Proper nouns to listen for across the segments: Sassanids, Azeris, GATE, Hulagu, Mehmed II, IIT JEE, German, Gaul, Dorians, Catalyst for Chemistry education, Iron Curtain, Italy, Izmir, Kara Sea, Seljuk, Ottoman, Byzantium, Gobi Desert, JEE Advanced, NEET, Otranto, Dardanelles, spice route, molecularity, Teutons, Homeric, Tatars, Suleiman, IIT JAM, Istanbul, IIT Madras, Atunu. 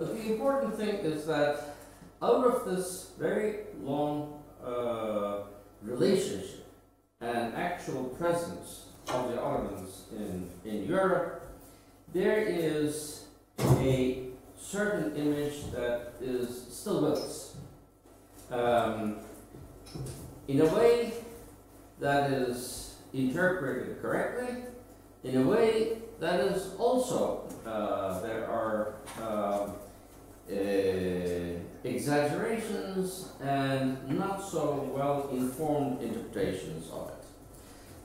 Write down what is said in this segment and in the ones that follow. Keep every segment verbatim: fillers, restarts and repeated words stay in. But the important thing is that out of this very long uh, relationship and actual presence of the Ottomans in, in Europe, there is a certain image that is still with us. Um, in a way that is interpreted correctly, in a way that is also, uh, there are um, uh, exaggerations and not so well-informed interpretations of it.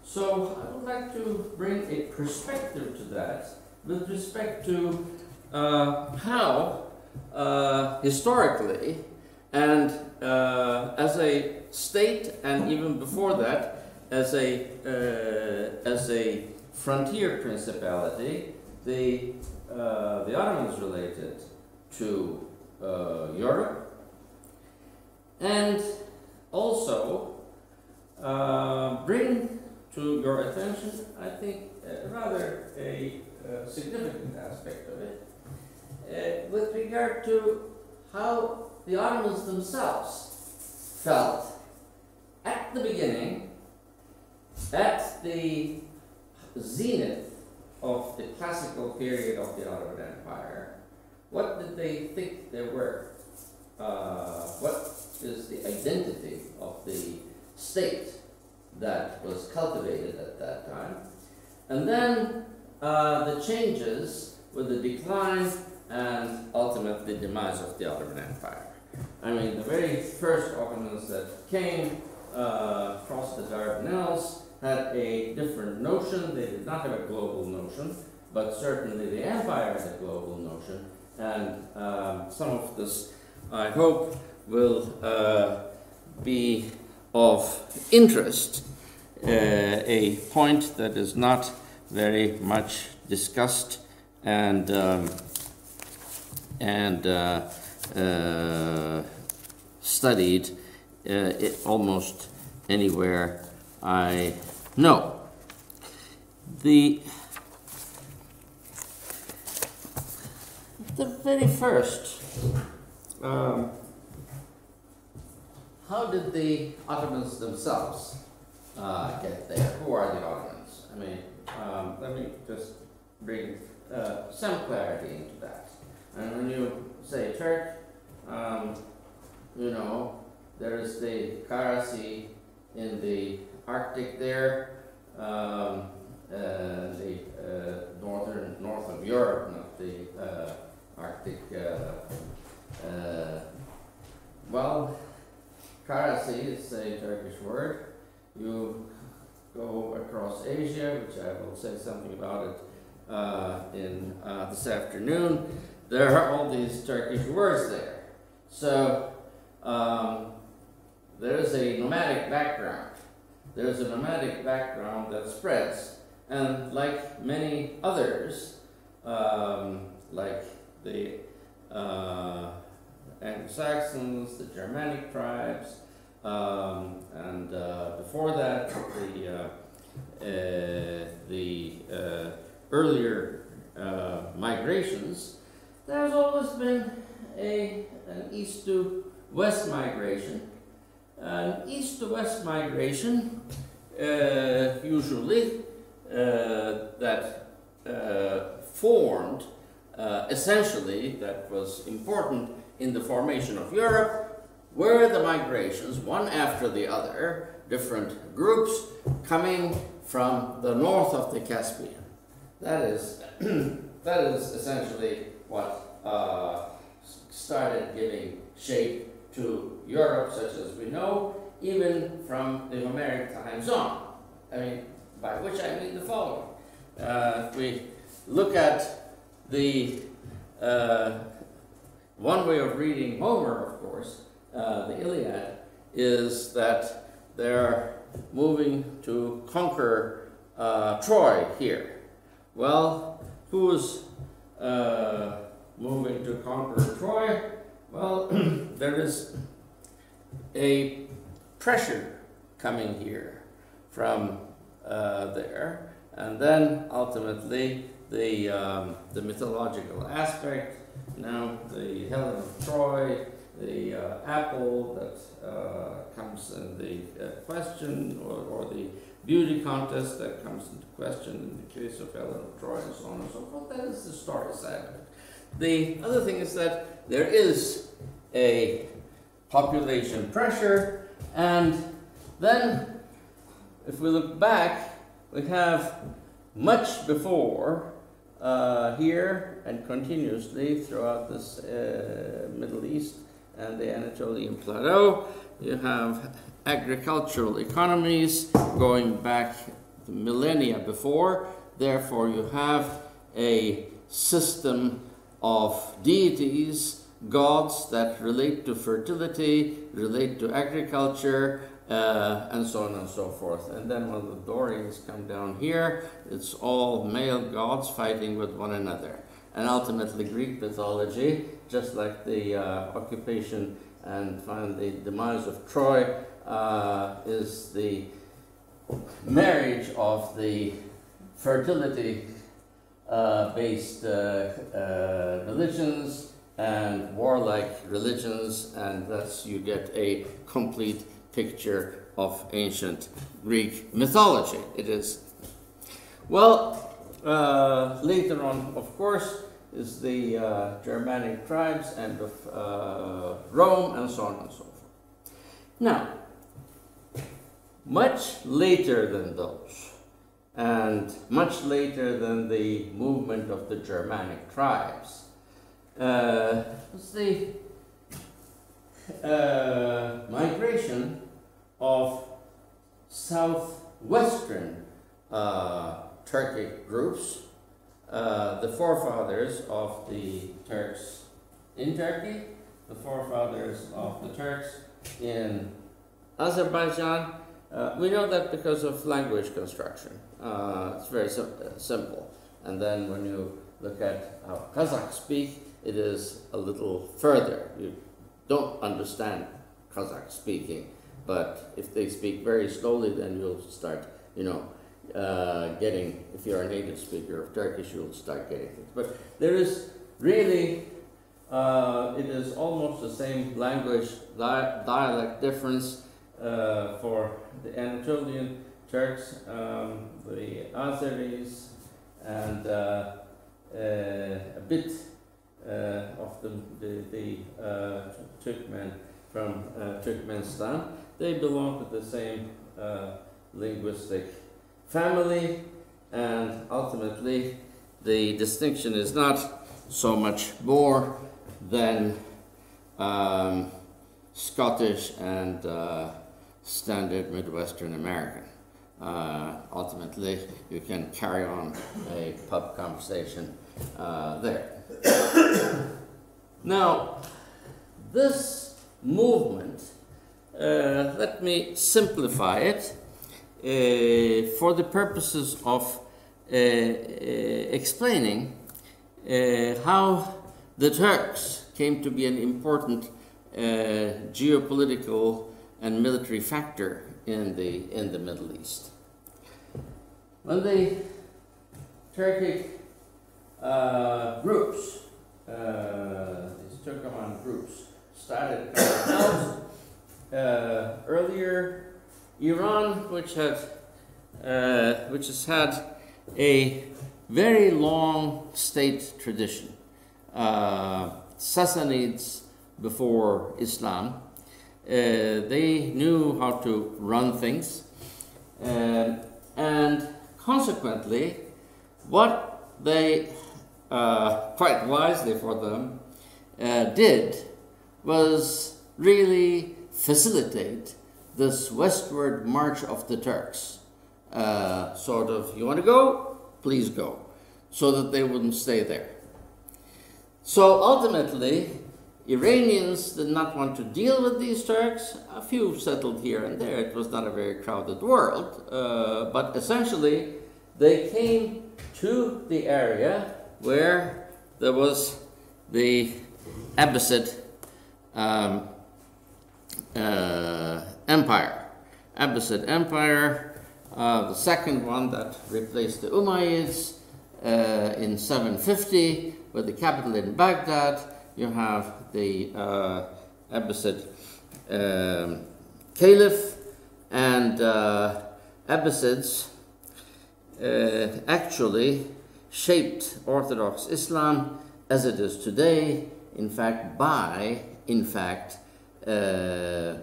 So I would like to bring a perspective to that with respect to uh, how uh, historically and uh, as a state, and even before that, as a uh, as a frontier principality, the uh, the Ottomans related to uh, Europe, and also uh, bring to your attention, I think, uh, rather a uh, significant aspect of it uh, with regard to how the Ottomans themselves felt at the beginning, at the zenith of the classical period of the Ottoman Empire. What did they think they were? Uh, what is the identity of the state that was cultivated at that time? And then uh, the changes with the decline and ultimately demise of the Ottoman Empire. I mean, the very first Ottomans that came uh, across the Dardanelles had a different notion. They did not have a global notion, but certainly the empire had a global notion. And um, some of this, I hope, will uh, be of interest, uh, a point that is not very much discussed and um, and uh, uh, studied uh, it almost anywhere I know. The, the very first, um, how did the Ottomans themselves uh, get there? Who are the Ottomans? I mean, um, let me just bring uh, some clarity into that. And when you say Turk, um, you know, there is the Kara Sea in the Arctic there, um, uh, the uh, northern north of Europe, not the uh, Arctic. Uh, uh, well, Kara Sea is a Turkish word. You go across Asia, which I will say something about it uh, in uh, this afternoon. There are all these Turkish words there. So um, there is a nomadic background. There is a nomadic background that spreads. And like many others, um, like the uh, Anglo-Saxons, the Germanic tribes, um, and uh, before that, the, uh, uh, the uh, earlier uh, migrations, there's always been a, an east to west migration. An east to west migration, uh, usually, uh, that uh, formed, uh, essentially, that was important in the formation of Europe, were the migrations, one after the other, different groups coming from the north of the Caspian. That is, that is essentially what uh, started giving shape to Europe, such as we know, even from the Homeric times on. I mean, by which I mean the following. Uh, if we look at the uh, one way of reading Homer, of course, uh, the Iliad, is that they're moving to conquer uh, Troy here. Well, who's Uh, moving to conquer Troy? Well, there is a pressure coming here from uh, there, and then ultimately the um, the mythological aspect Now the Helen of Troy, the uh, apple that uh, comes in the uh, question, or, or the beauty contest that comes into question in the case of Helen of Troy, and so on and so forth. That is the story side of it. The other thing is that there is a population pressure, and then if we look back, we have much before uh, here and continuously throughout this uh, Middle East and the Anatolian Plateau, you have agricultural economies going back millennia before. Therefore, you have a system of deities, gods that relate to fertility, relate to agriculture, uh, and so on and so forth. And then when the Dorians come down here, it's all male gods fighting with one another. And ultimately Greek mythology, just like the uh, occupation and finally the demise of Troy, uh, is the marriage of the fertility-based uh, uh, uh, religions and warlike religions, and thus you get a complete picture of ancient Greek mythology. It is. Well, uh, later on, of course, is the uh, Germanic tribes and of uh, Rome, and so on and so forth. Now, much later than those, and much later than the movement of the Germanic tribes, Uh, it's the uh, migration of southwestern uh, Turkic groups, uh, the forefathers of the Turks in Turkey, the forefathers of the Turks in Azerbaijan. Uh, we know that because of language construction. Uh, it's very sim simple. And then when you look at how Kazakh speak, it is a little further. You don't understand Kazakh speaking, but if they speak very slowly, then you'll start, you know, uh, getting, if you're a native speaker of Turkish, you'll start getting things. But there is really, uh, it is almost the same language di dialect difference uh, for the Anatolian Turks, um, the Azeris, and uh, uh, a bit Uh, of the, the, the uh, Turkmen from uh, Turkmenistan. They belong to the same uh, linguistic family, and ultimately the distinction is not so much more than um, Scottish and uh, standard Midwestern American. Uh, ultimately you can carry on a pub conversation uh, there. Now, this movement, uh, let me simplify it uh, for the purposes of uh, uh, explaining uh, how the Turks came to be an important uh, geopolitical and military factor in the, in the Middle East. When the Turkic Uh, groups, uh, these Turkoman groups, started uh, earlier. Iran, which had, uh, which has had a very long state tradition, uh, Sassanids before Islam, uh, they knew how to run things, uh, and consequently, what they Uh, quite wisely for them, uh, did was really facilitate this westward march of the Turks. Uh, sort of, you want to go? Please go. So that they wouldn't stay there. So ultimately, Iranians did not want to deal with these Turks. A few settled here and there. It was not a very crowded world. Uh, but essentially, they came to the area where there was the Abbasid um, uh, Empire. Abbasid Empire, uh, the second one that replaced the Umayyads, uh, in seven fifty, with the capital in Baghdad, you have the uh, Abbasid um, Caliph, and uh, Abbasids uh, actually shaped Orthodox Islam as it is today, in fact, by, in fact, uh,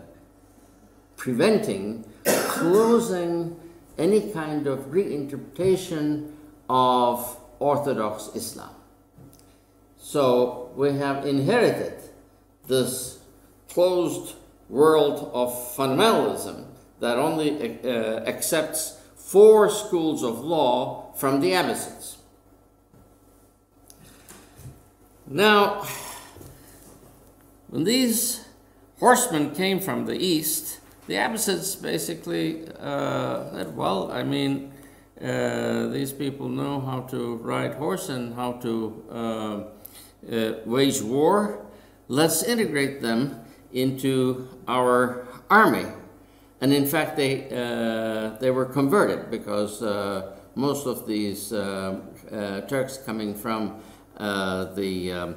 preventing, closing any kind of reinterpretation of Orthodox Islam. So we have inherited this closed world of fundamentalism that only uh, accepts four schools of law from the Abbasids. Now, when these horsemen came from the east, the Abbasids basically uh, said, well, I mean, uh, these people know how to ride horse and how to uh, uh, wage war. Let's integrate them into our army. And in fact, they, uh, they were converted, because uh, most of these uh, uh, Turks coming from Uh, the um,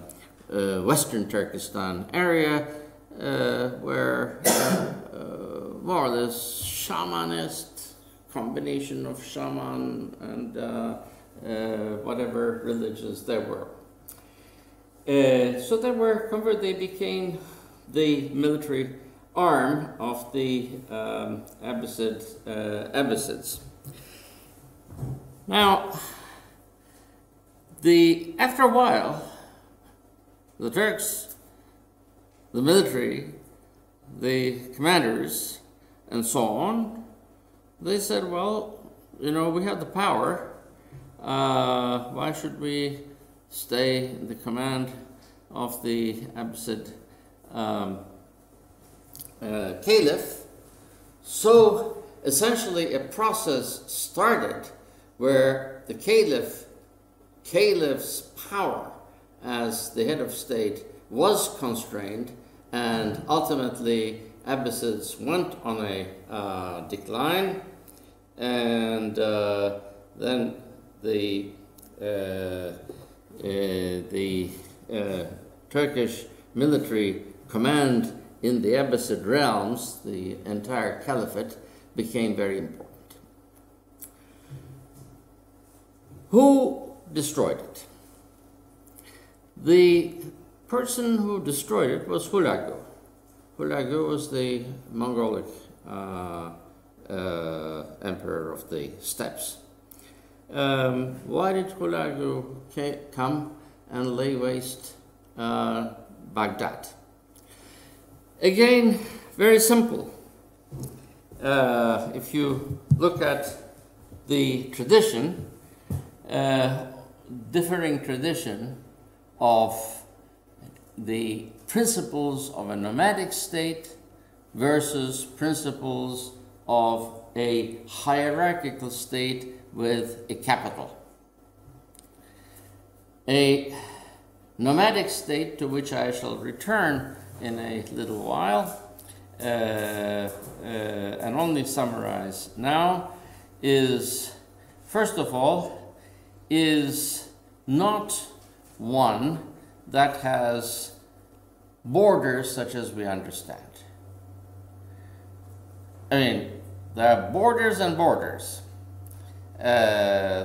uh, Western Turkestan area uh, were uh, uh, more or less shamanist, combination of shaman and uh, uh, whatever religions there were. Uh, so they were converted, they became the military arm of the um, Abbasid, uh, Abbasids. Now, The, after a while, the Turks, the military, the commanders, and so on, they said, well, you know, we have the power. Uh, why should we stay in the command of the Abbasid um, uh, Caliph? So, essentially, a process started where the Caliph Caliph's power as the head of state was constrained, and ultimately Abbasids went on a uh, decline, and uh, then the uh, uh, the uh, Turkish military command in the Abbasid realms, the entire caliphate, became very important. Who destroyed it? The person who destroyed it was Hulagu. Hulagu was the Mongolic uh, uh, emperor of the steppes. Um, why did Hulagu come and lay waste uh, Baghdad? Again, very simple. Uh, if you look at the tradition, uh, differing tradition of the principles of a nomadic state versus principles of a hierarchical state with a capital. A nomadic state, to which I shall return in a little while uh, uh, and only summarize now, is, first of all, is not one that has borders such as we understand. I mean, there are borders and borders. Uh,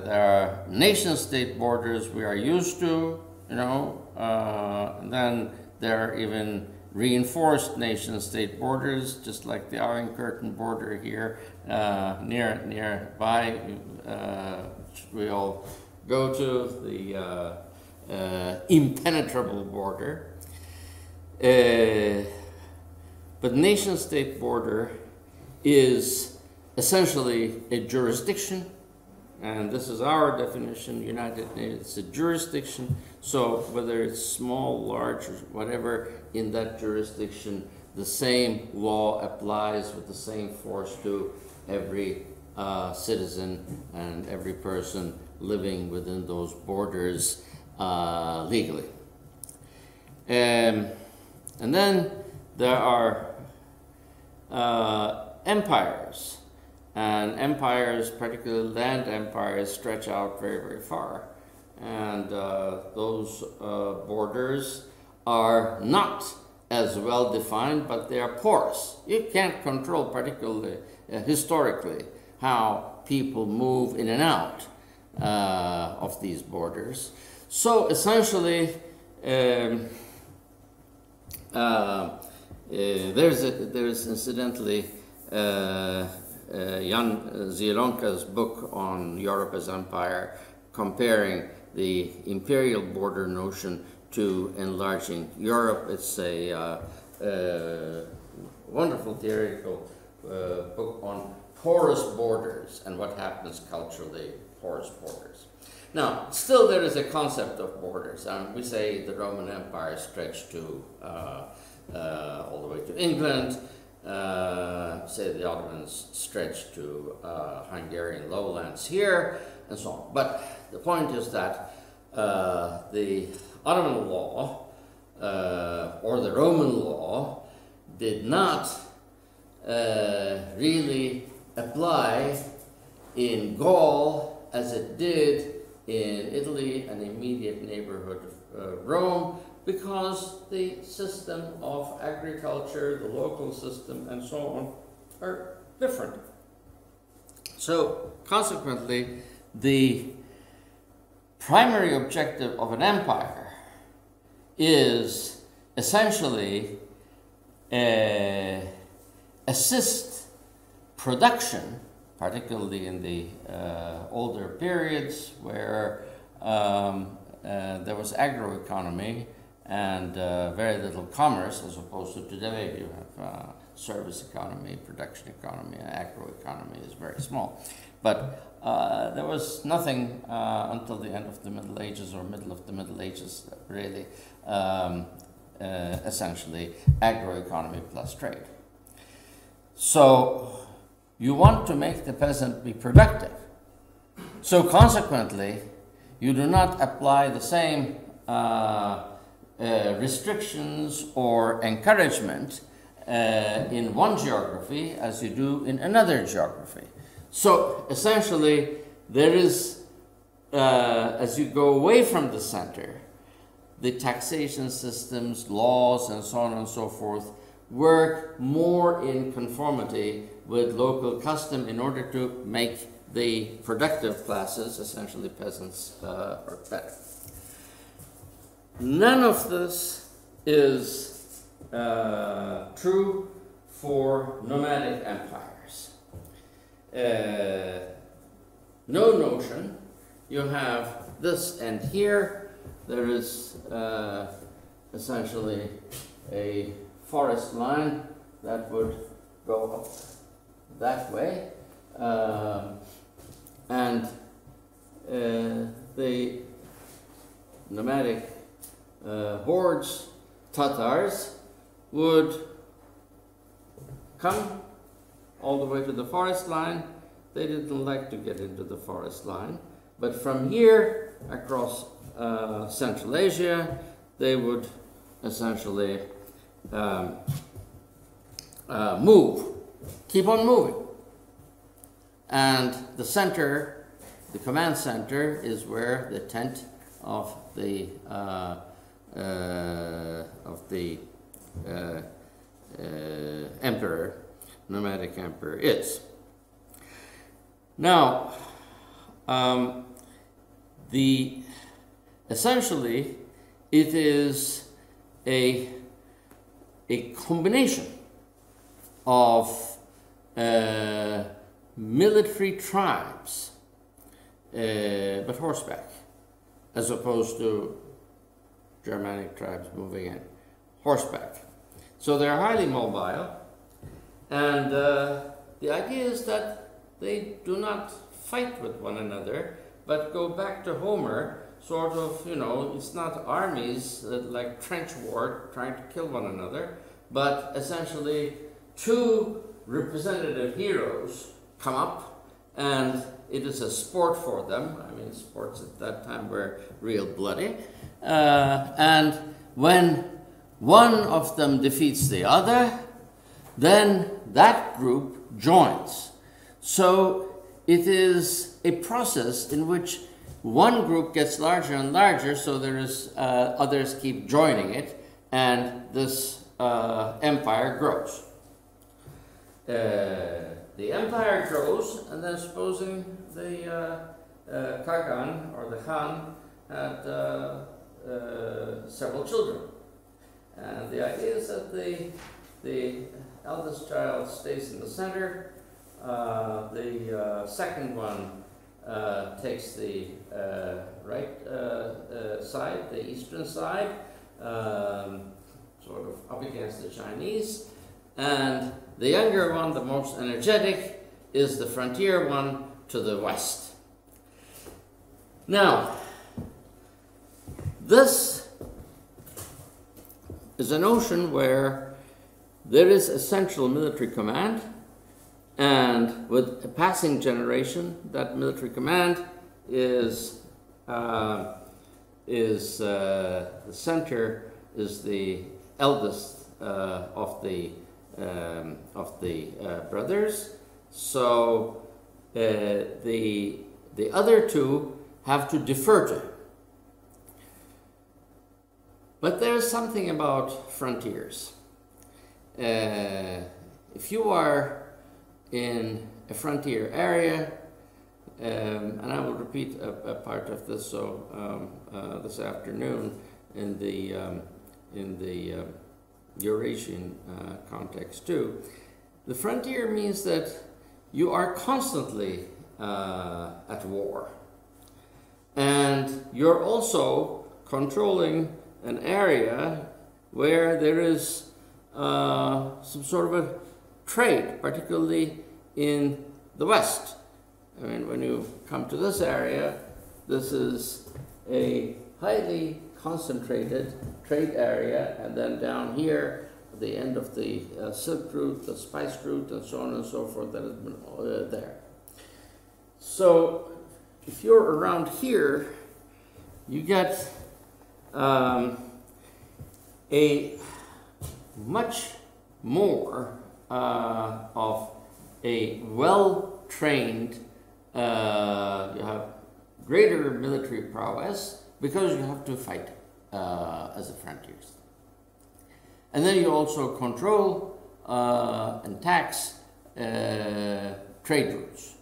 there are nation-state borders we are used to, you know, uh, and then there are even reinforced nation-state borders, just like the Iron Curtain border here, uh, near, nearby, uh, we all go to the uh, uh, impenetrable border, uh, but nation-state border is essentially a jurisdiction, and this is our definition, United Nations, it's a jurisdiction, so whether it's small, large, or whatever, in that jurisdiction, the same law applies with the same force to every uh, citizen and every person living within those borders uh, legally. Um, and then there are uh, empires, and empires, particularly land empires, stretch out very, very far. and uh, those uh, borders are not as well defined, but they are porous. You can't control, particularly uh, historically, how people move in and out uh, of these borders. So essentially, um, uh, uh, there's a, there's incidentally uh, uh, Jan Zielonka's book on Europe as empire, comparing the imperial border notion to enlarging Europe. It's a uh, uh, wonderful theoretical uh, book on porous borders and what happens culturally, porous borders. Now, still there is a concept of borders. Um, we say the Roman Empire stretched to, uh, uh, all the way to England, uh, say the Ottomans stretched to uh, Hungarian lowlands here, and so on. But the point is that uh, the Ottoman law, uh, or the Roman law, did not uh, really apply in Gaul as it did in Italy, an immediate neighborhood of uh, Rome, because the system of agriculture, the local system, and so on, are different. So, consequently, the primary objective of an empire is essentially uh, assist production, particularly in the uh, older periods where um, uh, there was agroeconomy and uh, very little commerce, as opposed to today you have uh, service economy, production economy, and agroeconomy is very small. But uh, there was nothing uh, until the end of the Middle Ages or middle of the Middle Ages, really, um, uh, essentially agroeconomy plus trade. So you want to make the peasant be productive. So consequently, you do not apply the same uh, uh, restrictions or encouragement uh, in one geography as you do in another geography. So essentially, there is, uh, as you go away from the center, the taxation systems, laws, and so on and so forth, work more in conformity with local custom in order to make the productive classes, essentially peasants, uh, are better. None of this is uh, true for nomadic empires. Uh, no notion. You have this and here. There is uh, essentially a forest line that would go up that way, uh, and uh, the nomadic uh, hordes, Tatars, would come all the way to the forest line. They didn't like to get into the forest line, but from here across uh, Central Asia, they would essentially um, uh, move, keep on moving. And the center, the command center, is where the tent of the uh, uh, of the uh, uh, emperor, nomadic emperor, is. Now, um, the essentially it is a a combination of uh, military tribes, uh, but horseback, as opposed to Germanic tribes moving in horseback. So they're highly mobile. And uh, the idea is that they do not fight with one another, but go back to Homer, sort of, you know, it's not armies uh, like trench war trying to kill one another, but essentially two representative heroes come up, and it is a sport for them. I mean, sports at that time were real bloody. Uh, and when one of them defeats the other, then that group joins. So it is a process in which one group gets larger and larger, so there is uh, others keep joining it, and this uh, empire grows. Uh, the empire grows, and then supposing the uh, uh, Kagan or the Khan had uh, uh, several children, and the idea is that the the eldest child stays in the center, uh, the uh, second one uh, takes the uh, right uh, uh, side, the eastern side, um, sort of up against the Chinese, and the younger one, the most energetic, is the frontier one to the west. Now, this is a notion where there is a central military command, and with a passing generation, that military command is uh, is uh, the center is the eldest uh, of the um, of the uh, brothers. So uh, the the other two have to defer to him. But there is something about frontiers. Uh, if you are in a frontier area, um, and I will repeat a, a part of this so um, uh, this afternoon in the um, in the uh, Eurasian uh, context too. The frontier means that you are constantly uh, at war, and you're also controlling an area where there is Uh, some sort of a trade, particularly in the West. I mean, when you come to this area, this is a highly concentrated trade area, and then down here, at the end of the uh, silk route, the spice route, and so on and so forth, that has been uh, there. So, if you're around here, you get um, a much more uh, of a well-trained, uh, you have greater military prowess because you have to fight uh, as a frontier. And then you also control uh, and tax uh, trade routes.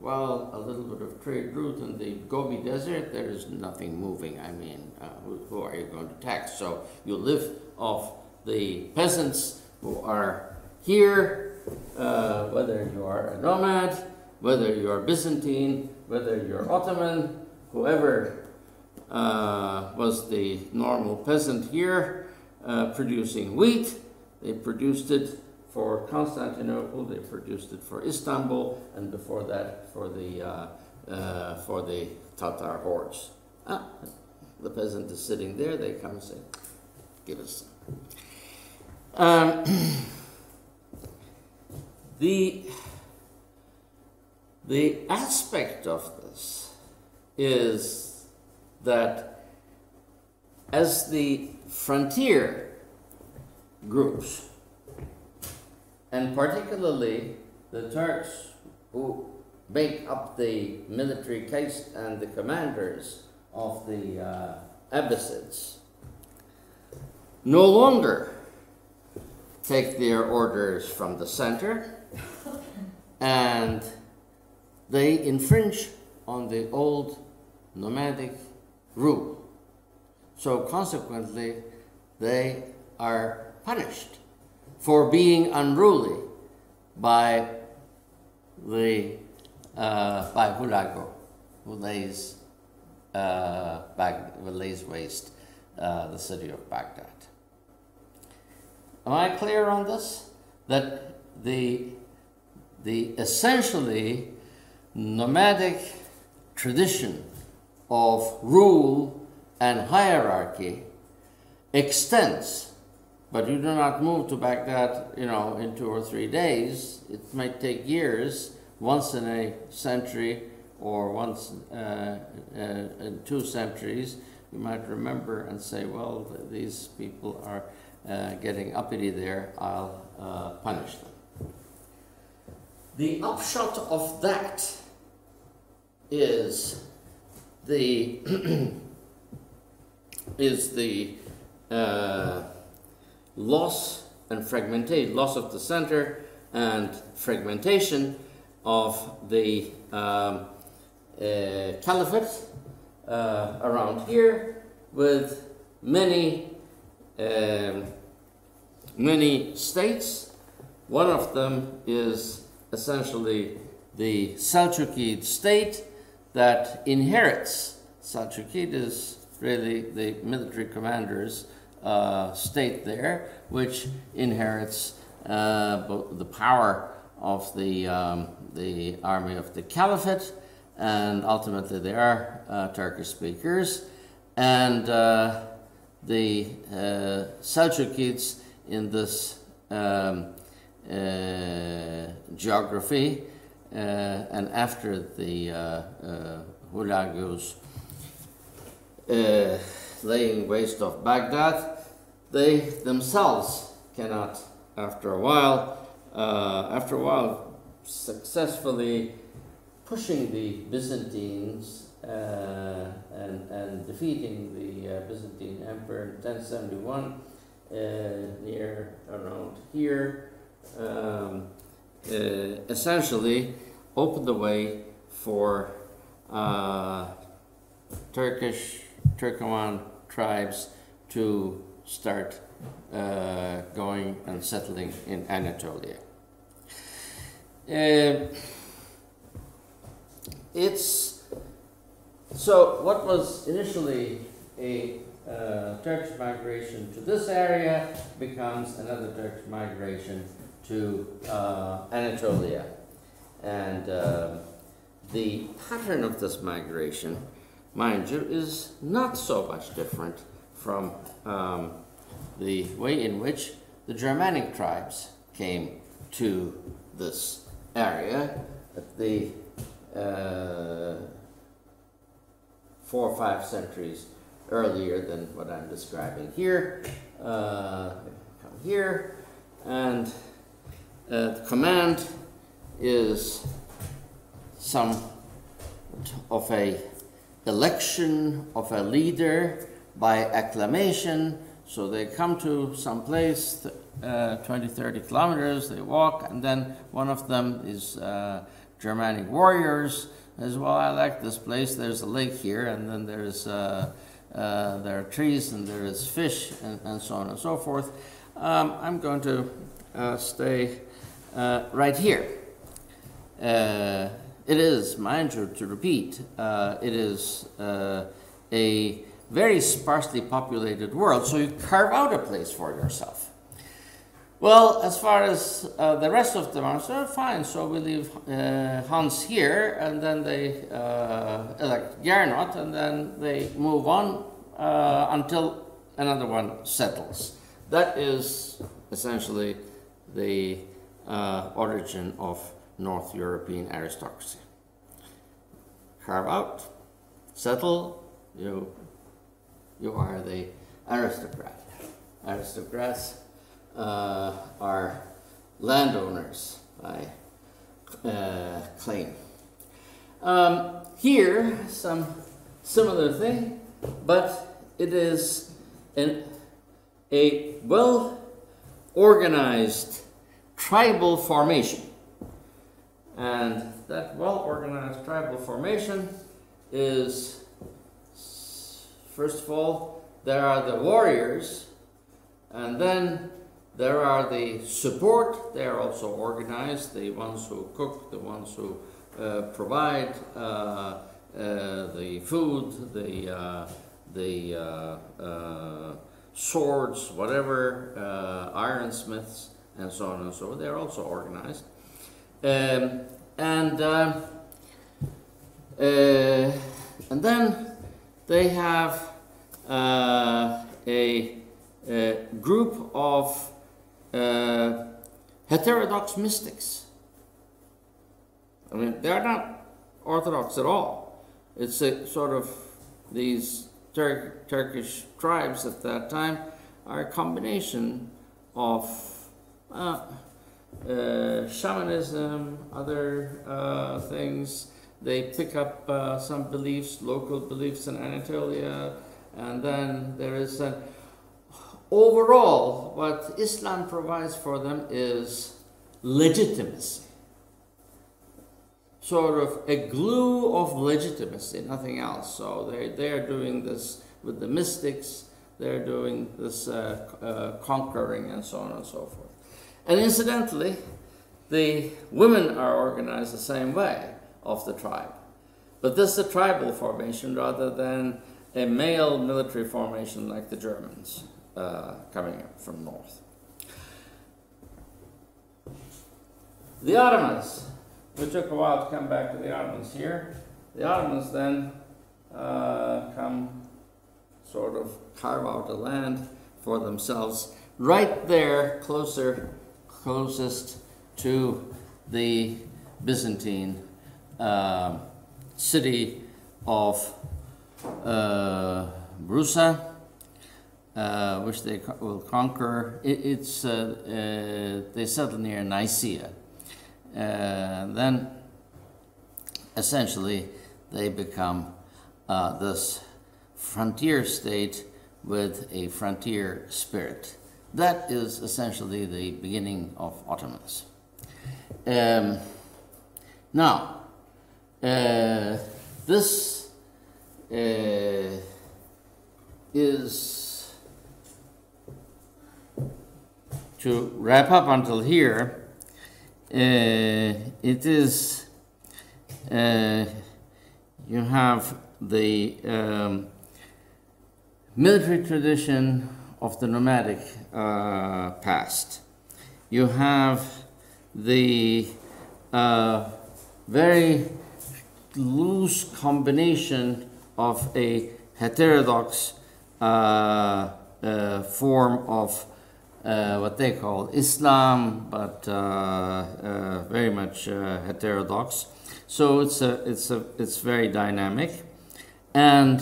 Well, a little bit of trade route in the Gobi Desert, there is nothing moving. I mean, uh, who, who are you going to tax? So you live off the peasants who are here, uh, whether you are a nomad, whether you are Byzantine, whether you're Ottoman, whoever uh, was the normal peasant here uh, producing wheat, they produced it for Constantinople, they produced it for Istanbul, and before that for the, uh, uh, for the Tatar hordes. Ah, the peasant is sitting there, they come and say, give us some. Um, the, the aspect of this is that as the frontier groups, and particularly the Turks who make up the military case and the commanders of the uh, Abbasids, no longer take their orders from the center, and they infringe on the old nomadic rule. So consequently, they are punished for being unruly by the uh, by Hulagu, who lays uh, Bag who lays waste uh, the city of Baghdad. Am I clear on this? That the, the essentially nomadic tradition of rule and hierarchy extends, but you do not move to Baghdad, you know, in two or three days. It might take years, once in a century or once uh, uh, in two centuries. You might remember and say, well, these people are Uh, getting uppity there, I'll uh, punish them. The upshot of that is the is the uh, loss and fragmentation, loss of the center and fragmentation of the um, uh, caliphate uh, around here, with many um, many states. One of them is essentially the Seljuk state that inherits. Seljukid is really the military commander's uh, state there, which inherits uh, the power of the, um, the army of the caliphate, and ultimately they are uh, Turkish speakers. And uh, the uh, Seljukids in this um, uh, geography, Uh, and after the uh, uh, Hulagu's uh, laying waste of Baghdad, they themselves cannot, after a while, uh, after a while, successfully pushing the Byzantines uh, and, and defeating the uh, Byzantine Emperor in ten seventy-one uh, near around here. Um, Uh, essentially opened the way for uh, Turkish, Turkmen tribes to start uh, going and settling in Anatolia. Uh, it's, so what was initially a uh, Turkish migration to this area becomes another Turkish migration to uh, Anatolia, and uh, the pattern of this migration, mind you, is not so much different from um, the way in which the Germanic tribes came to this area at the uh, four or five centuries earlier than what I'm describing here. Uh, come here, and Uh, the command is some of a election of a leader by acclamation. So they come to some place, uh, twenty, thirty kilometers, they walk, and then one of them is uh, Germanic warriors as well. I like this place, there's a lake here, and then there's, uh, uh, there are trees, and there is fish, and, and so on and so forth. Um, I'm going to uh, stay Uh, right here. Uh, it is, mind you, to repeat, uh, it is uh, a very sparsely populated world, so you carve out a place for yourself. Well, as far as uh, the rest of them are, so fine, so we leave uh, Hans here, and then they uh, elect Gernot, and then they move on uh, until another one settles. That is essentially the Uh, origin of North European aristocracy. Carve out, settle, you, you are the aristocrat. Aristocrats uh, are landowners by uh, claim. Um, here, some similar thing, but it is an, a well-organized tribal formation, and that well-organized tribal formation is, first of all, there are the warriors, and then there are the support. They are also organized, the ones who cook, the ones who uh, provide uh, uh, the food, the, uh, the uh, uh, swords, whatever, uh, ironsmiths, and so on and so forth. They're also organized. Um, and, uh, uh, and then they have uh, a, a group of uh, heterodox mystics. I mean, they're not Orthodox at all. It's a sort of, these Tur Turkish tribes at that time are a combination of Uh, uh, shamanism, other uh, things, they pick up uh, some beliefs, local beliefs in Anatolia, and then there is an overall, what Islam provides for them is legitimacy. Sort of a glue of legitimacy, nothing else. So they they're doing this with the mystics, they're doing this uh, uh, conquering and so on and so forth. And incidentally, the women are organized the same way of the tribe. But this is a tribal formation rather than a male military formation like the Germans uh, coming up from north. The Ottomans. It took a while to come back to the Ottomans here. The Ottomans then uh, come sort of carve out the land for themselves right there, closer, closest to the Byzantine uh, city of uh, Brusa, uh, which they co will conquer. It, it's, uh, uh, they settle near Nicaea. Uh, then essentially they become uh, this frontier state with a frontier spirit. That is essentially the beginning of Ottomans. Um, now, uh, this uh, is to wrap up until here. Uh, it is, uh, you have the um, military tradition of the nomadic uh, past. You have the uh, very loose combination of a heterodox uh, uh, form of Uh, what they call Islam, but uh, uh, very much uh, heterodox. So it's a, it's a, it's very dynamic, and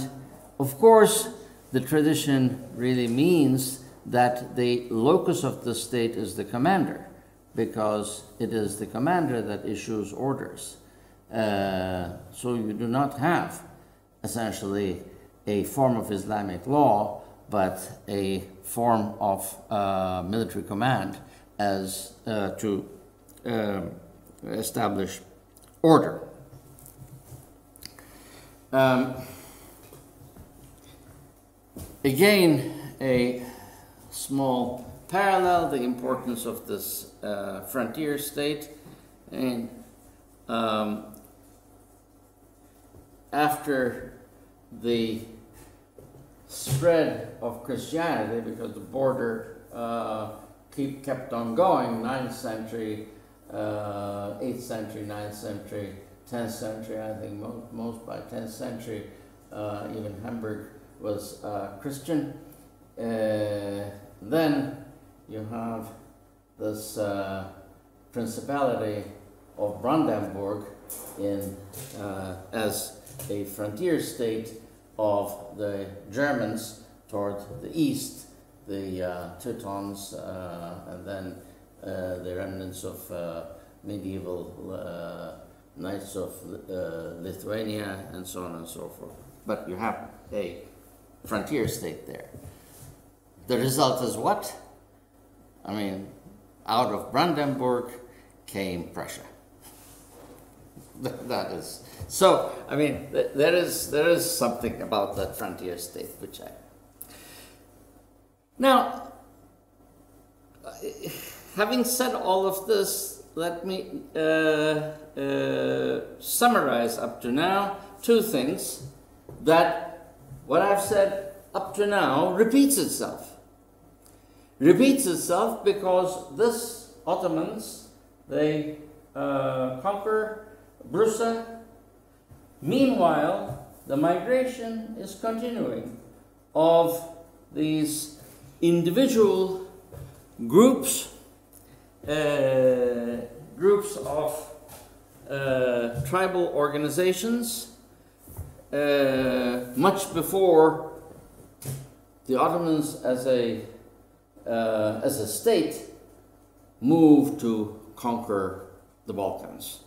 of course the tradition really means that the locus of the state is the commander, because it is the commander that issues orders. Uh, so you do not have essentially a form of Islamic law, but a form of uh, military command as uh, to uh, establish order. Um, again, a small parallel, the importance of this uh, frontier state. And um, after the spread of Christianity, because the border uh, keep, kept on going, ninth century, uh, eighth century, ninth century, tenth century, I think mo most by tenth century, uh, even Hamburg was uh, Christian. Uh, then you have this uh, principality of Brandenburg in, uh, as a frontier state of the Germans toward the east, the uh, Teutons, uh, and then uh, the remnants of uh, medieval uh, knights of uh, Lithuania, and so on and so forth. But you have a frontier state there. The result is what? I mean, out of Brandenburg came Prussia. That is so. I mean, there is there is something about that frontier state which I. Now, having said all of this, let me uh, uh, summarize up to now two things: that what I've said up to now repeats itself. Repeats itself because this Ottomans, they uh, conquer Brusa. Meanwhile, the migration is continuing of these individual groups, uh, groups of uh, tribal organizations, uh, much before the Ottomans as a, uh, as a state moved to conquer the Balkans.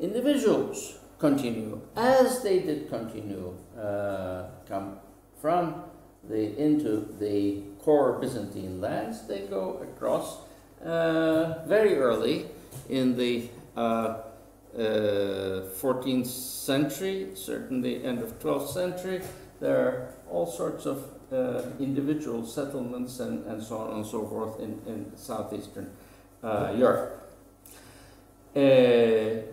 Individuals continue, as they did continue, uh, come from the into the core Byzantine lands. They go across uh, very early in the uh, uh, fourteenth century, certainly end of twelfth century. There are all sorts of uh, individual settlements and, and so on and so forth in, in southeastern uh, Europe. Uh,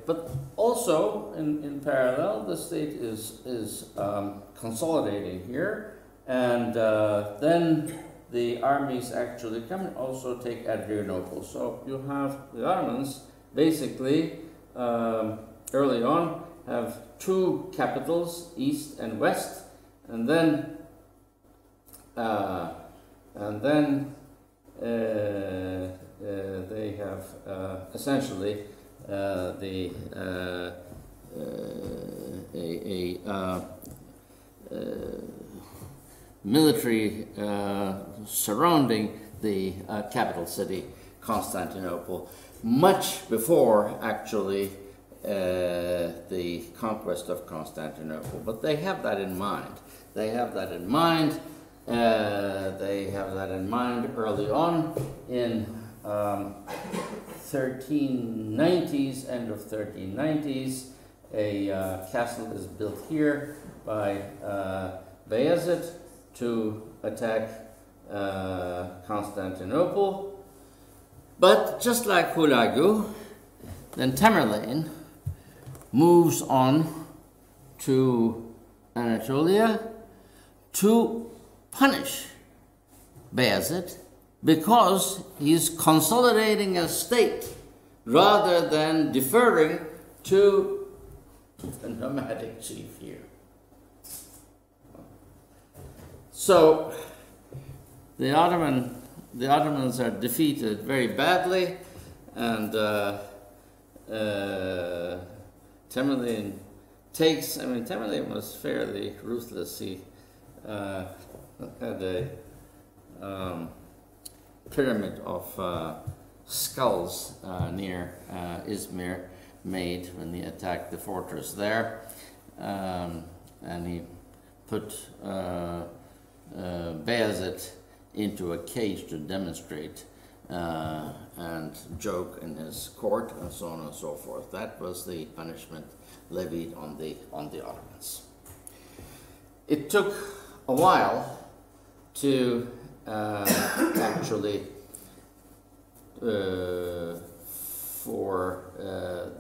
but also, in, in parallel, the state is, is um, consolidating here, and uh, then the armies actually come and also take Adrianople. So you have the Ottomans basically um, early on have two capitals, east and west, and then uh, and then uh, uh, they have uh, essentially Uh, the uh, uh, a, a uh, uh, military uh, surrounding the uh, capital city, Constantinople, much before actually uh, the conquest of Constantinople. But they have that in mind. They have that in mind. Uh, they have that in mind early on in Um, thirteen nineties, end of thirteen nineties, a uh, castle is built here by uh, Bayezid to attack uh, Constantinople. But just like Hulagu, then Tamerlane moves on to Anatolia to punish Bayezid, because he's consolidating a state rather than deferring to the nomadic chief here. So the Ottoman, the Ottomans are defeated very badly, and uh, uh, Tamerlane takes. I mean, Tamerlane was fairly ruthless. He uh, had a um, pyramid of uh, skulls uh, near uh, Izmir made when he attacked the fortress there, um, and he put uh, uh, Bayezid into a cage to demonstrate uh, and joke in his court, and so on and so forth. That was the punishment levied on the on the Ottomans. It took a while to Uh, actually, uh, for uh,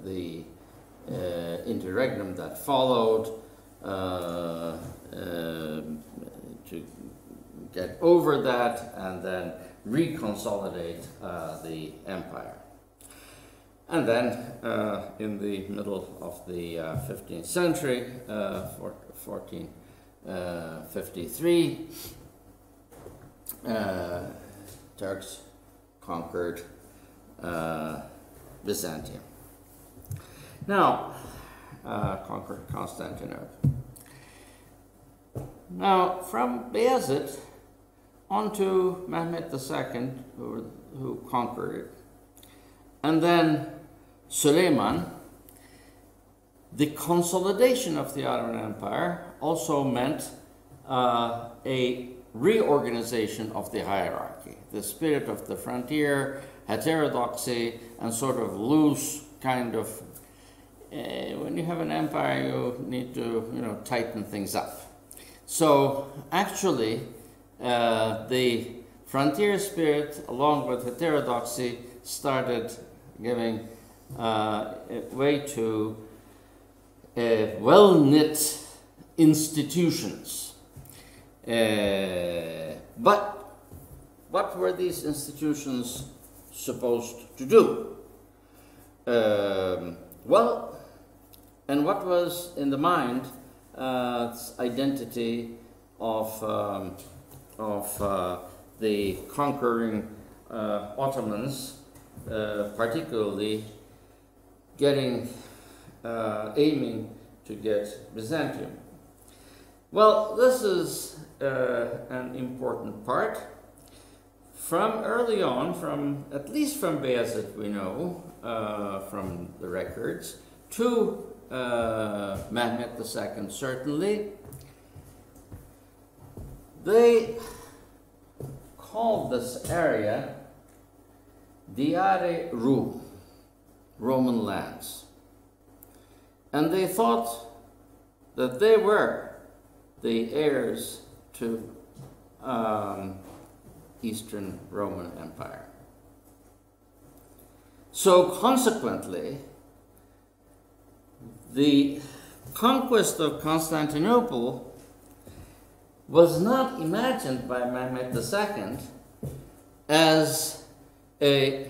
the uh, interregnum that followed, uh, uh, to get over that and then reconsolidate uh, the empire. And then, uh, in the middle of the uh, fifteenth century, uh, fourteen fifty-three. Uh, Turks conquered uh, Byzantium. Now, uh, conquered Constantinople. Now, from Bayezid on to Mehmed the Second, who, who conquered it, and then Suleiman, the consolidation of the Ottoman Empire also meant uh, a reorganization of the hierarchy, the spirit of the frontier, heterodoxy, and sort of loose kind of, uh, when you have an empire, you need to, you know, tighten things up. So actually, uh, the frontier spirit, along with heterodoxy, started giving uh, way to uh, well-knit institutions. Uh, but what were these institutions supposed to do? Um, well, and what was in the mind uh, its identity of, um, of uh, the conquering uh, Ottomans, uh, particularly getting, uh, aiming to get Byzantium? Well, this is Uh, an important part. From early on, from at least from Bayezid, we know uh, from the records, two uh, Mehmed the Second, certainly. They called this area Diare Rum, Roman lands. And they thought that they were the heirs to um, Eastern Roman Empire. So consequently, the conquest of Constantinople was not imagined by Mehmed the Second as a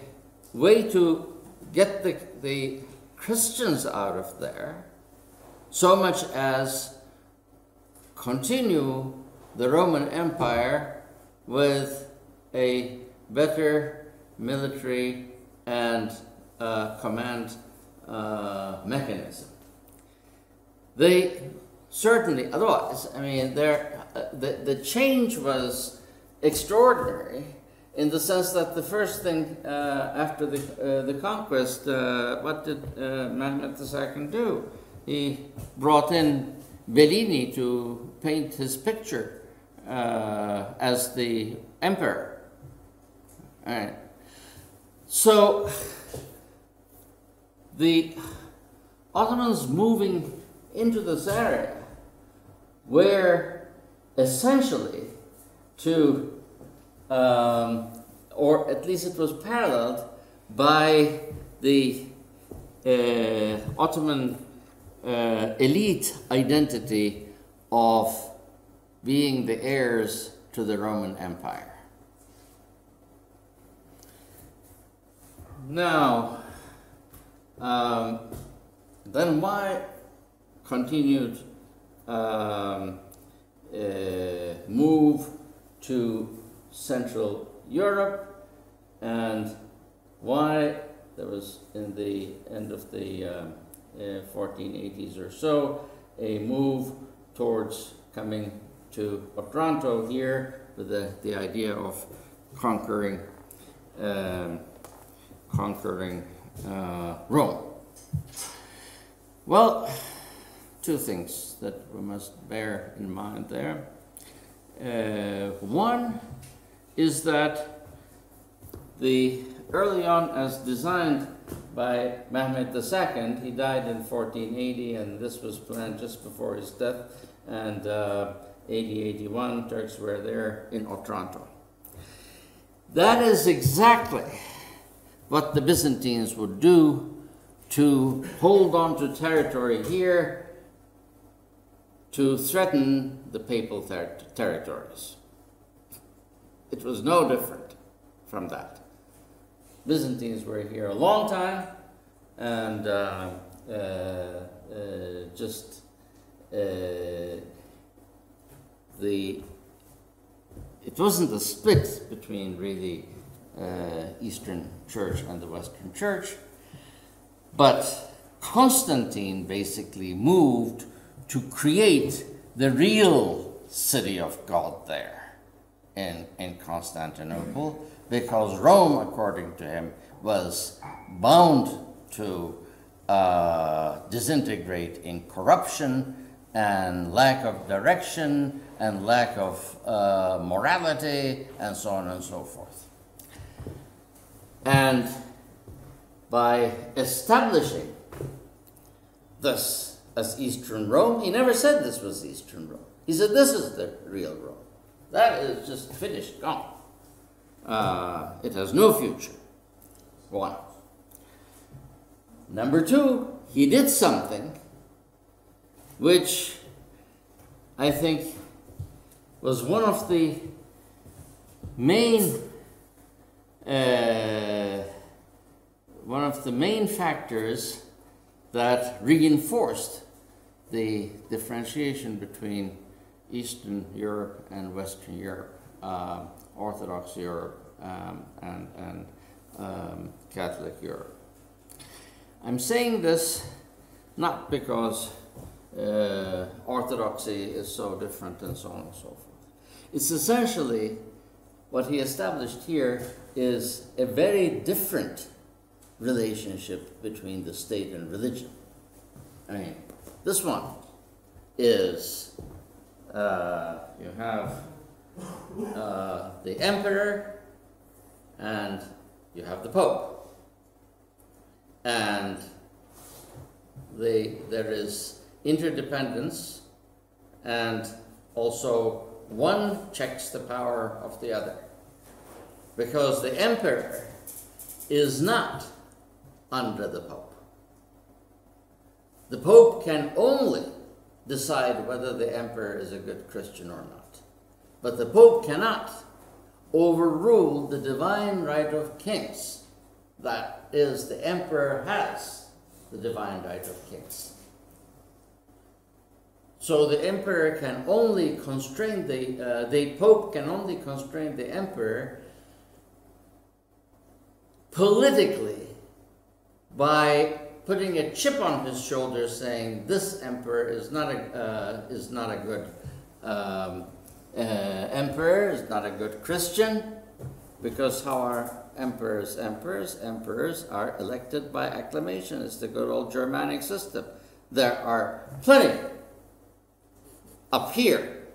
way to get the, the Christians out of there so much as continue the Roman Empire with a better military and uh, command uh, mechanism. They certainly, otherwise, I mean, there, uh, the, the change was extraordinary in the sense that the first thing uh, after the, uh, the conquest, uh, what did uh, Mehmed the Second do? He brought in Bellini to paint his picture uh, as the emperor. All right. So the Ottomans moving into this area were essentially to, um, or at least it was paralleled by the uh, Ottoman Uh, elite identity of being the heirs to the Roman Empire. Now, um, then why continued um, uh, move to Central Europe, and why there was in the end of the um, Uh, fourteen eighties or so, a move towards coming to Otranto here with the, the idea of conquering um, conquering uh, Rome. Well, two things that we must bear in mind there. Uh, one is that the early on as designed by Mehmed the Second, he died in fourteen eighty, and this was planned just before his death, and uh, eighty eighty-one, Turks were there in Otranto. That is exactly what the Byzantines would do to hold on to territory here to threaten the papal ter territories. It was no different from that. Byzantines were here a long time, and uh, uh, uh, just uh, the, it wasn't a split between really uh, Eastern Church and the Western Church, but Constantine basically moved to create the real city of God there in, in Constantinople. Mm-hmm. Because Rome, according to him, was bound to uh, disintegrate in corruption and lack of direction and lack of uh, morality and so on and so forth. And by establishing this as Eastern Rome, he never said this was Eastern Rome. He said this is the real Rome. That is just finished, gone. Uh, it has no future. One. Number two, he did something which I think was one of the main uh, one of the main factors that reinforced the differentiation between Eastern Europe and Western Europe. Uh, Orthodox Europe um, and, and um, Catholic Europe. I'm saying this not because uh, Orthodoxy is so different and so on and so forth. It's essentially what he established here is a very different relationship between the state and religion. I mean, this one is, uh, you have uh, the emperor and you have the pope. And the, there is interdependence, and also one checks the power of the other. Because the emperor is not under the pope. The pope can only decide whether the emperor is a good Christian or not. But the pope cannot overrule the divine right of kings. That is, the emperor has the divine right of kings. So the emperor can only constrain the, uh, the pope can only constrain the emperor politically by putting a chip on his shoulder, saying this emperor is not a uh, is not a good um, uh, emperor, is not a good Christian, because how are emperors emperors? Emperors are elected by acclamation. It's the good old Germanic system. There are plenty up here,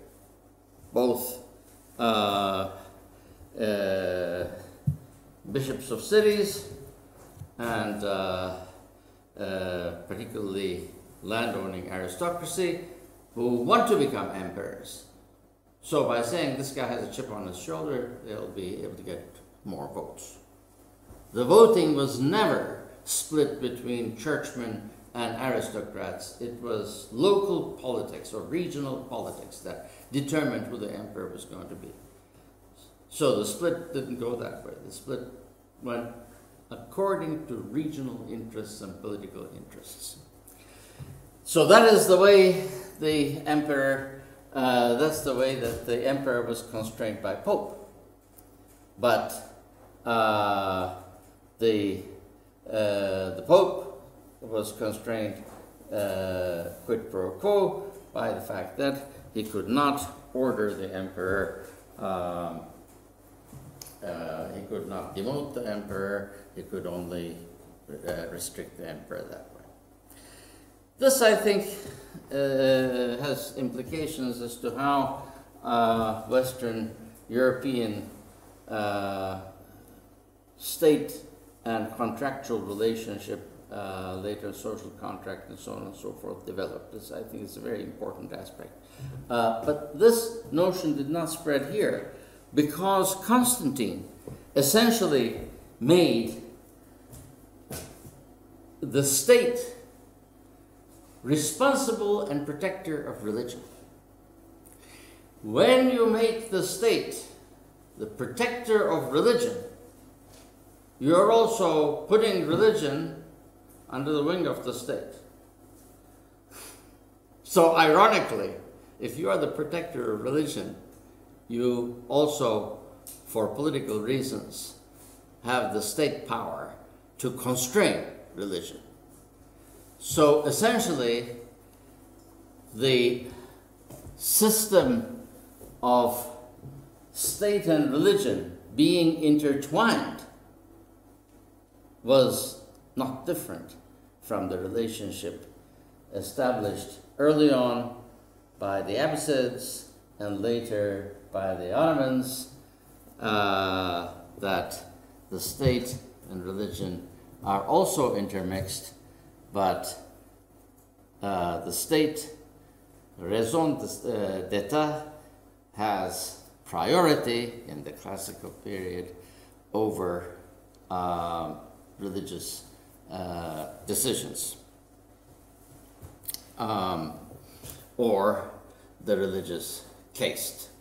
both uh, uh, bishops of cities and uh, uh, particularly landowning aristocracy, who want to become emperors. So by saying this guy has a chip on his shoulder, they'll be able to get more votes. The voting was never split between churchmen and aristocrats. It was local politics or regional politics that determined who the emperor was going to be. So the split didn't go that way. The split went according to regional interests and political interests. So that is the way the emperor, uh, that's the way that the emperor was constrained by pope. But uh, the, uh, the pope was constrained uh, quid pro quo by the fact that he could not order the emperor. Um, Uh, he could not demote the emperor, he could only uh, restrict the emperor that way. This, I think, uh, has implications as to how uh, Western European uh, state and contractual relationship, uh, later social contract and so on and so forth, developed. This, I think, is a very important aspect. Uh, but this notion did not spread here, because Constantine essentially made the state responsible and protector of religion. When you make the state the protector of religion, you are also putting religion under the wing of the state. So ironically, if you are the protector of religion, you also, for political reasons, have the state power to constrain religion. So essentially, the system of state and religion being intertwined was not different from the relationship established early on by the Abbasids and later by the Ottomans, uh, that the state and religion are also intermixed, but uh, the state, raison d'etat, has priority in the classical period over uh, religious uh, decisions, um, or the religious caste.